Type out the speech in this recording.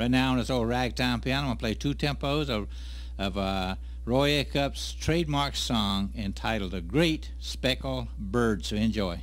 Right now on this old ragtime piano, I'm going to play two tempos of Roy Acuff's trademark song entitled The Great Speckled Bird. So enjoy.